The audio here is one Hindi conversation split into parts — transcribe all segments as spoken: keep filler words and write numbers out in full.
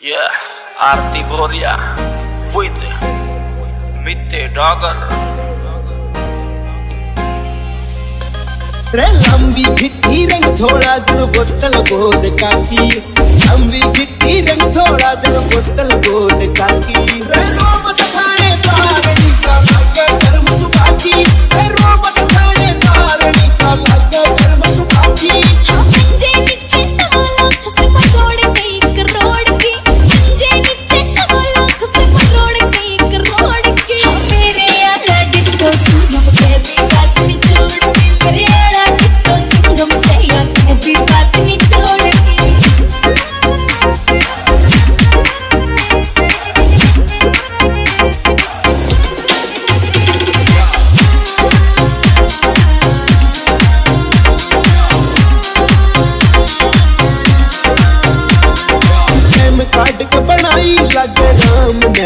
Yeah, Aarti Bhoriya with Mitte Dogger. Re lambi ghitti rang thoda zara bottal bod kaki. Lambi ghitti rang thoda zara bottal bod kaki. Re rob sathane taarani ka bhagya dharm subaki. Re rob sathane taarani ka bhagya dharm subaki. Mitte niche sawal se pagoda pe ek road ki.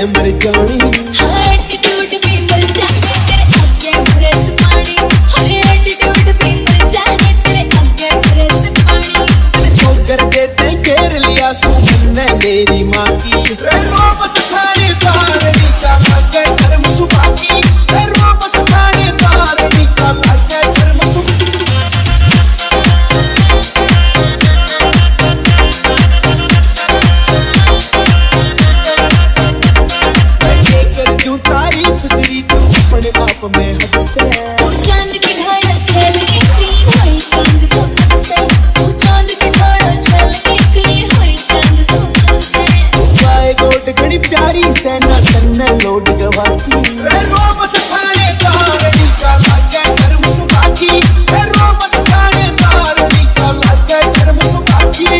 मर जानी हार्ट टूट भी मर जाने तेरे आगे बरस पानी हार्ट टूट भी मर जाने तेरे आगे बरस पानी ठोकर देते घेर लिया सुनने मेरी माँ की रोब सताने तारनी का भाग्य धर्म सुभागी रोब सताने तारनी का भाग्य धर्म सुभागी मैं हद से तू चांद की ढाल छल के तेरी होई चांद तू हद से तू चांद की ढाल छल के तेरी होई चांद तू हद से वाई गोट घड़ी प्यारी सेना तन्ने लोड गवाती रे रोब सताने तारनी का भाग्य धर्म सुभागी रे रोब सताने तारनी का भाग्य धर्म सुभागी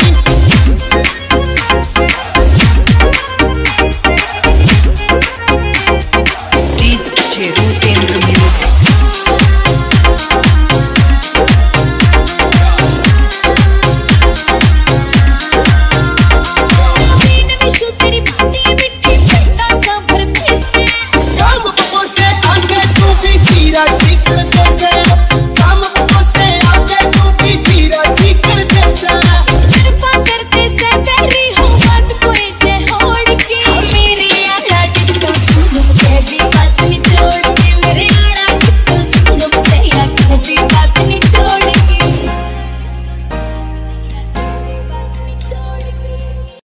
Let's go.